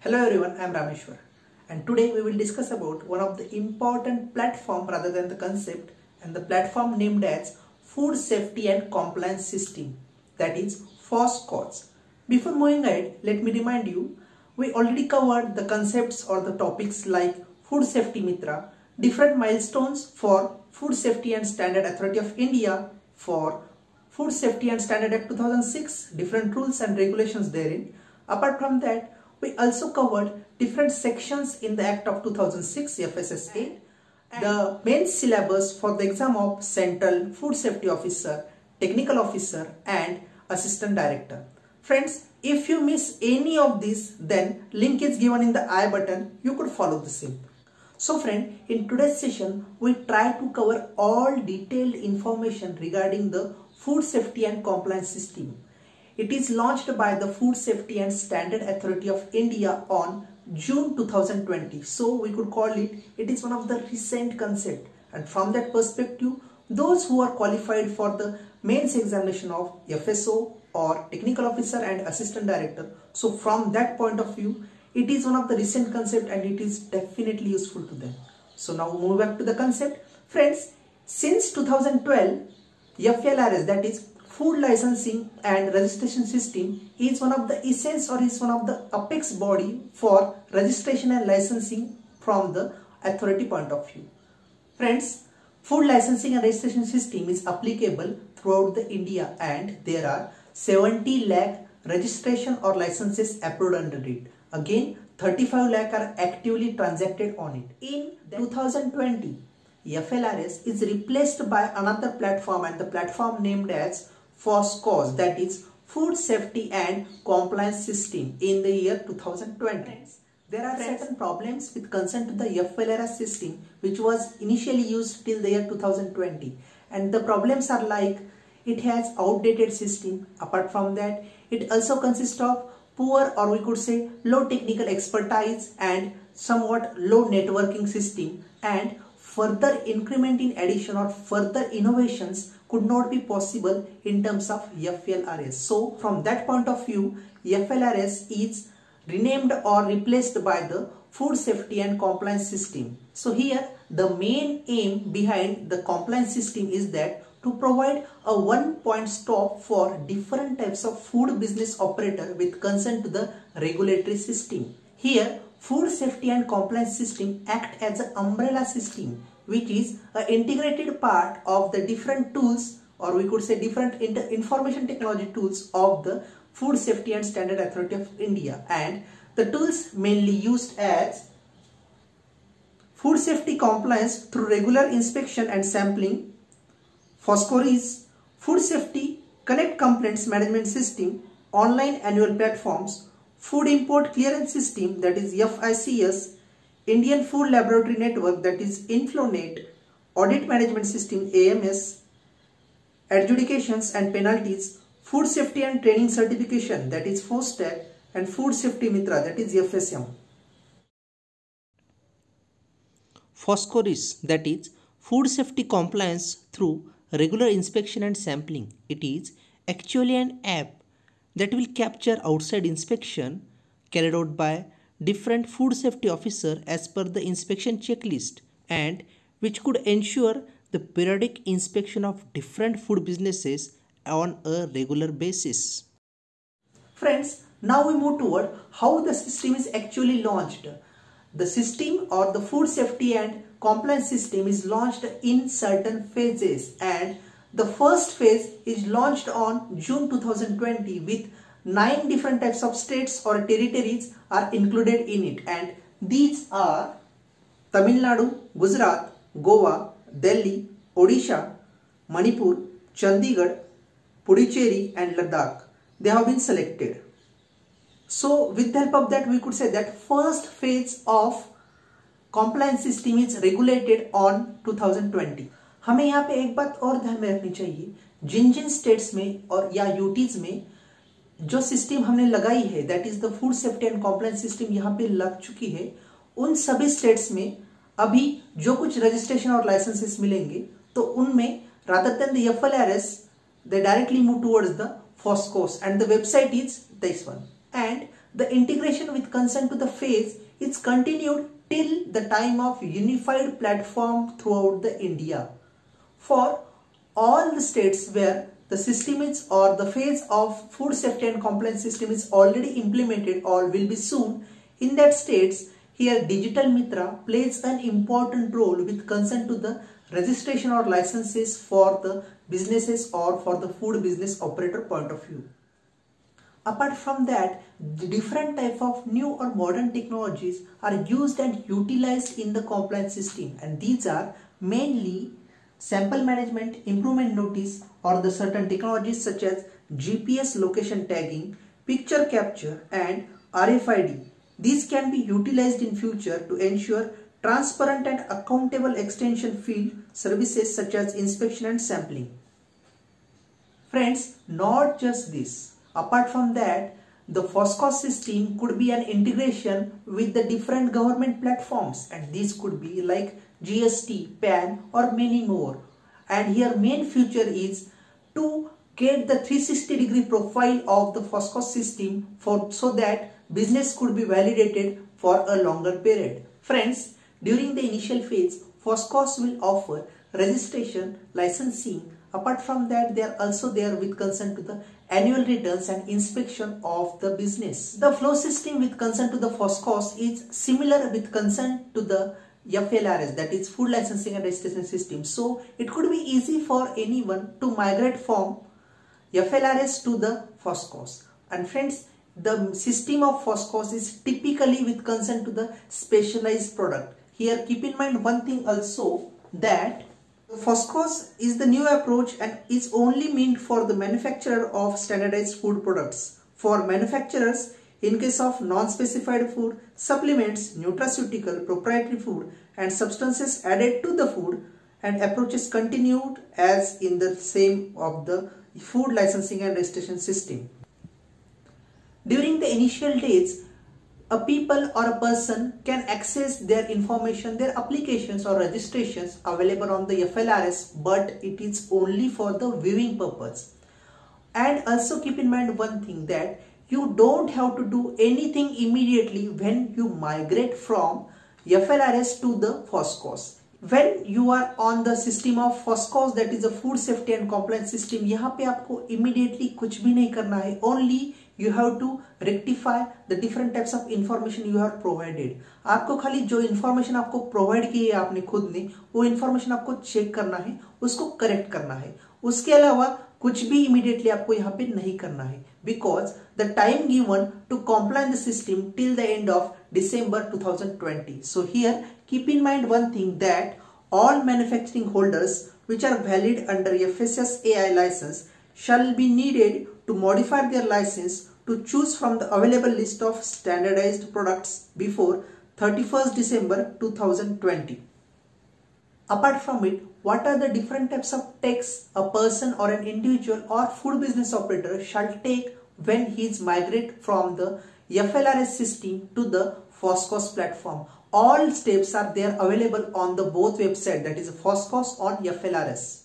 Hello everyone, I am Rameshwar and today we will discuss about one of the important platform rather than the concept, and the platform named as Food Safety and Compliance System, that is FoSCoS. Before moving ahead, let me remind you, we already covered the concepts or the topics like Food Safety Mitra, different milestones for Food Safety and Standard Authority of India, for Food Safety and Standard Act 2006, different rules and regulations therein. Apart from that, we also covered different sections in the Act of 2006 FSSA, the main syllabus for the exam of Central Food Safety Officer, Technical Officer and Assistant Director. Friends, if you miss any of these, then link is given in the I button, you could follow the same. So friend, in today's session, we try to cover all detailed information regarding the Food Safety and Compliance System. It is launched by the Food Safety and Standard Authority of India on June 2020. So we could call it is one of the recent concept. And from that perspective, those who are qualified for the mains examination of FSO or Technical Officer and Assistant Director. So from that point of view, it is one of the recent concept and it is definitely useful to them. So now move back to the concept. Friends, since 2012, FLRS, that is Food Licensing and Registration System, is one of the essence or is one of the apex body for registration and licensing from the authority point of view. Friends, Food Licensing and Registration System is applicable throughout the India and there are 70 lakh registration or licenses approved under it. Again, 35 lakh are actively transacted on it. In 2020, FLRS is replaced by another platform, and the platform named as FoSCoS, that is Food Safety and Compliance System, in the year 2020. Friends, there are certain problems with concern to the FLRS system which was initially used till the year 2020, and the problems are like it has outdated system. Apart from that, it also consists of poor, or we could say low technical expertise and somewhat low networking system, and further increment in addition or further innovations could not be possible in terms of FLRS. So from that point of view, FLRS is renamed or replaced by the Food Safety and Compliance System. So here the main aim behind the compliance system is that to provide a one-point stop for different types of food business operator with concern to the regulatory system. Here, Food Safety and Compliance System act as an umbrella system, which is an integrated part of the different tools, or we could say different information technology tools of the Food Safety and Standard Authority of India. And the tools mainly used as food safety compliance through regular inspection and sampling, FOSCORIS, Food Safety Connect Complaints Management System, Online Annual Platforms, Food Import Clearance System, that is FICS, Indian Food Laboratory Network, that is inflonet, Audit Management System, AMS, Adjudications and Penalties, Food Safety and Training Certification, that is FOSTAC, and Food Safety Mitra, that is FSM. FOSCORIS, that is Food Safety Compliance through regular inspection and sampling. It is actually an app that will capture outside inspection carried out by different food safety officer as per the inspection checklist, and which could ensure the periodic inspection of different food businesses on a regular basis. Friends, now we move toward how the system is actually launched. The system or the Food Safety and Compliance System is launched in certain phases, and the first phase is launched on June 2020 with 9 different types of states or territories are included in it, and these are Tamil Nadu, Gujarat, Goa, Delhi, Odisha, Manipur, Chandigarh, Puducherry and Ladakh. They have been selected. So with the help of that, we could say that first phase of compliance system is regulated on 2020. हमें यहाँ पे एक बात और ध्यान में रखनी चाहिए, जिन जिन स्टेट्स में और या यूटीज में जो सिस्टम हमने लगाई है, that is the food safety and compliance system, यहाँ पे लग चुकी है, उन सभी स्टेट्स में अभी जो कुछ रजिस्ट्रेशन और लाइसेंसेस मिलेंगे तो उनमें rather than the FLRS, they directly move towards the FoSCoS, and the website is this one. And the integration with consent to the phase is continued till the time of unified platform throughout the India for all the states where the system is or the phase of food safety and compliance system is already implemented or will be soon. In that states, here Digital Mitra plays an important role with consent to the registration or licenses for the businesses or for the food business operator point of view. Apart from that, the different type of new or modern technologies are used and utilized in the compliance system, and these are mainly sample management, improvement notice, or the certain technologies such as GPS location tagging, picture capture and RFID. These can be utilized in future to ensure transparent and accountable extension field services such as inspection and sampling. Friends, not just this. Apart from that, the FoSCoS system could be an integration with the different government platforms, and these could be like GST, PAN or many more. And here main feature is to get the 360 degree profile of the FoSCoS system so that business could be validated for a longer period. Friends, during the initial phase, FoSCoS will offer registration, licensing. Apart from that, they are also there with consent to the annual returns and inspection of the business. The flow system with consent to the FoSCoS is similar with consent to the FLRS, that is Food Licensing and Registration System. So it could be easy for anyone to migrate from FLRS to the FoSCoS. And friends, the system of FoSCoS is typically with consent to the specialized product. Here keep in mind one thing also, that FoSCoS is the new approach and is only meant for the manufacturer of standardized food products. For manufacturers, in case of non-specified food, supplements, nutraceutical, proprietary food and substances added to the food, and approaches continued as in the same of the Food Licensing and Registration System. During the initial days, a people or a person can access their information, their applications or registrations available on the FLRS, but it is only for the viewing purpose. And also keep in mind one thing, that you don't have to do anything immediately when you migrate from FLRS to the FoSCoS. When you are on the system of FoSCoS, that is a food safety and compliance system, यहाँ पे आपको immediately कुछ भी नहीं करना है, only you have to rectify the different types of information you have provided. आपको खाली जो information आपको provide की है आपने खुद ने, वो information आपको check करना है, उसको correct करना है. उसके अलावा कुछ भी immediately आपको यहाँ पे नहीं करना है, because the time given to comply the system till the end of December 2020. So here keep in mind one thing, that all manufacturing holders which are valid under FSSAI license shall be needed to modify their license to choose from the available list of standardized products before 31st December 2020. Apart from it, what are the different types of texts a person or an individual or food business operator shall take when he is migrate from the FLRS system to the FoSCoS platform? All steps are there available on the both website, that is FoSCoS or FLRS.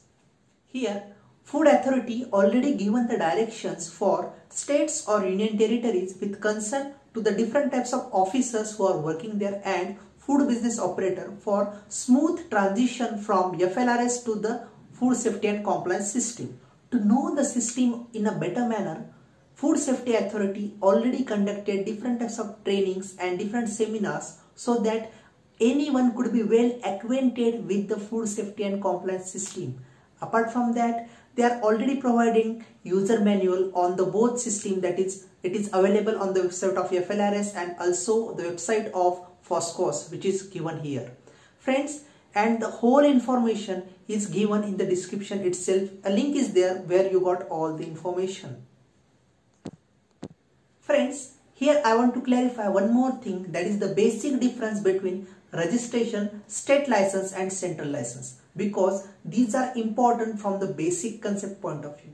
Here, Food Authority already given the directions for states or union territories with concern to the different types of officers who are working there and food business operator for smooth transition from FLRS to the food safety and compliance system. To know the system in a better manner, Food Safety Authority already conducted different types of trainings and different seminars so that anyone could be well acquainted with the food safety and compliance system. Apart from that, they are already providing user manual on the both system, that is, it is available on the website of FLRS and also the website of FoSCoS, which is given here. Friends, and the whole information is given in the description itself. A link is there where you got all the information. Friends, here I want to clarify one more thing, that is the basic difference between registration, state license and central license, because these are important from the basic concept point of view.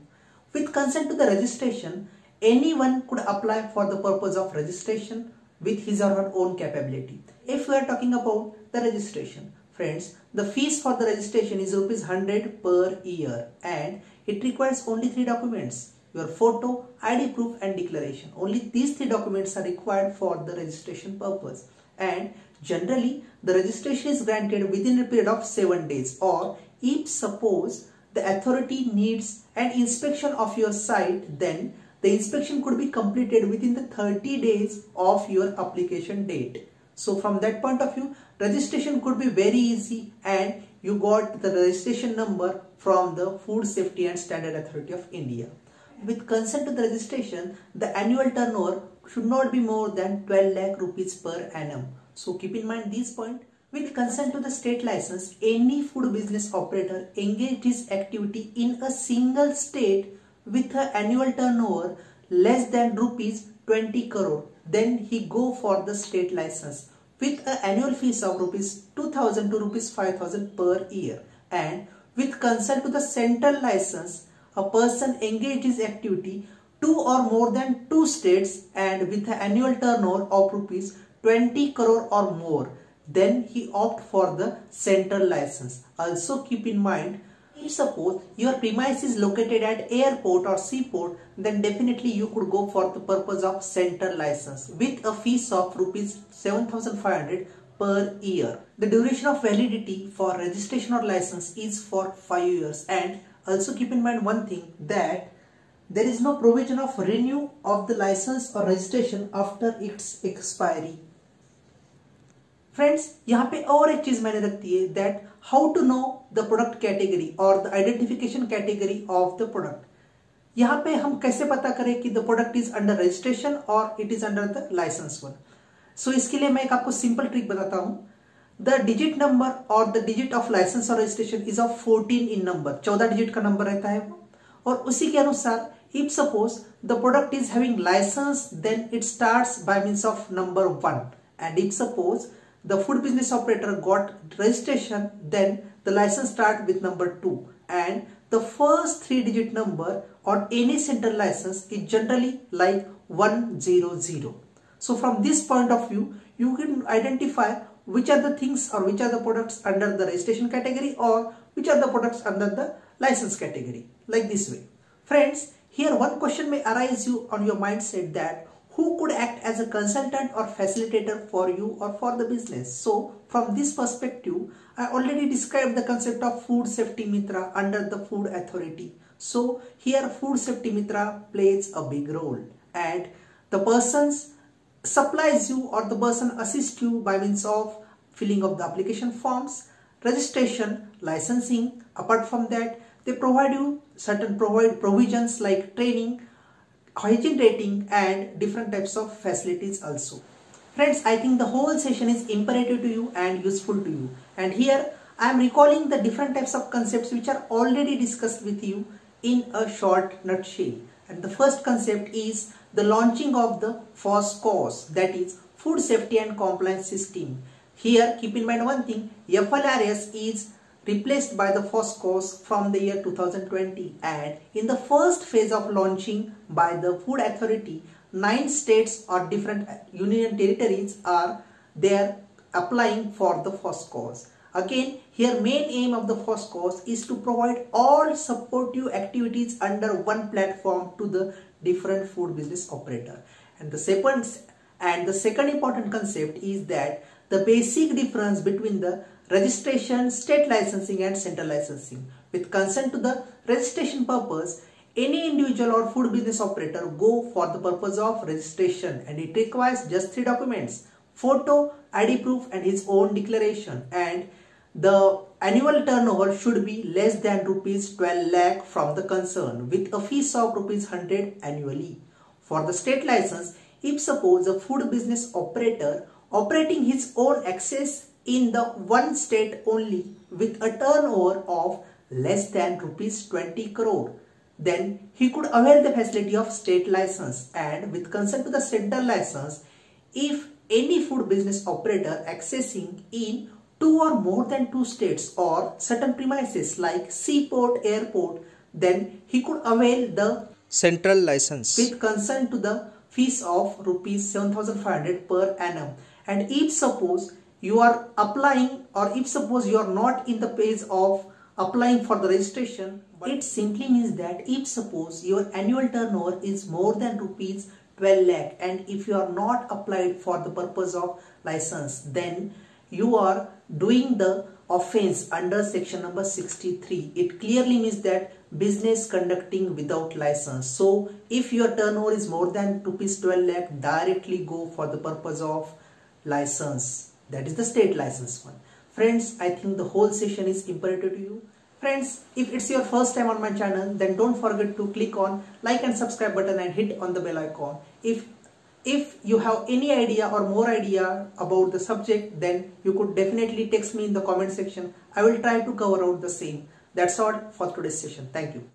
With consent to the registration, anyone could apply for the purpose of registration with his or her own capability. If we are talking about the registration, friends, the fees for the registration is Rs. 100 per year and it requires only 3 documents. your photo, ID proof and declaration. Only these three documents are required for the registration purpose. And generally, the registration is granted within a period of 7 days, or if suppose the authority needs an inspection of your site, then the inspection could be completed within the 30 days of your application date. So from that point of view, registration could be very easy, and you got the registration number from the Food Safety and Standard Authority of India. With consent to the registration, the annual turnover should not be more than 12 lakh rupees per annum. So keep in mind this point. With consent to the state license, any food business operator engaged his activity in a single state with an annual turnover less than rupees 20 crore, then he go for the state license with an annual fees of rupees 2000 to rupees 5000 per year. And with consent to the central license, a person engaged his activity two or more than two states and with an annual turnover of rupees 20 crore or more, then he opt for the central license. Also keep in mind, if suppose your premise is located at airport or seaport, then definitely you could go for the purpose of central license with a fees of rupees 7500 per year. The duration of validity for registration or license is for 5 years. And also keep in mind one thing, that there is no provision of renew of the license or registration after its expiry. Friends, यहाँ पे और एक चीज मैंने रखती है, that how to know the product category or the identification category of the product. यहाँ पे हम कैसे पता करें कि the product is under registration or it is under the license one. So इसके लिए मैं एक आपको simple trick बताता हूँ. The digit number or the digit of license or registration is of 14 in number. 14 digit का number रहता है वो. और उसी के अनुसार, if suppose the product is having license, then it starts by means of number 1. And if suppose the food business operator got registration, then the license start with number 2. And the first 3-digit number on any central license is generally like 100. So from this point of view, you can identify which are the things or which are the products under the registration category or which are the products under the license category, like this way. Friends, here one question may arise you on your mindset, that who could act as a consultant or facilitator for you or for the business? So from this perspective, I already described the concept of Food Safety Mitra under the Food Authority. So here Food Safety Mitra plays a big role, and the person supplies you or the person assists you by means of filling of the application forms, registration, licensing. Apart from that, they provide you certain provisions like training, hygiene rating and different types of facilities also. Friends, I think the whole session is imperative to you and useful to you. And here I am recalling the different types of concepts which are already discussed with you in a short nutshell. And the first concept is the launching of the FoSCoS, that is Food Safety and Compliance System. Here keep in mind one thing, FLRS is replaced by the FoSCoS from the year 2020, and in the first phase of launching by the Food Authority, 9 states or different union territories are there applying for the FoSCoS. Again, here main aim of the FoSCoS is to provide all supportive activities under one platform to the different food business operator. And the second important concept is that the basic difference between the registration, state licensing and central licensing. With consent to the registration purpose, any individual or food business operator go for the purpose of registration, and it requires just 3 documents: photo, ID proof and his own declaration. And the annual turnover should be less than rupees 12 lakh from the concern, with a fees of rupees 100 annually. For the state license, if suppose a food business operator operating his own access in the one state only with a turnover of less than rupees 20 crore, then he could avail the facility of state license. And with consent to the central license, if any food business operator accessing in 2 or more than 2 states or certain premises like seaport, airport, then he could avail the central license with consent to the fees of rupees 7500 per annum. And if suppose you are applying, or if suppose you are not in the phase of applying for the registration. But it simply means that if suppose your annual turnover is more than rupees 12 lakh and if you are not applied for the purpose of license, then you are doing the offense under section number 63. It clearly means that business conducting without license. So if your turnover is more than rupees 12 lakh, directly go for the purpose of license. That is the state license one. Friends, I think the whole session is imperative to you. Friends, if it's your first time on my channel, then don't forget to click on like and subscribe button and hit on the bell icon. If you have any idea or more idea about the subject, then you could definitely text me in the comment section. I will try to cover out the same. That's all for today's session. Thank you.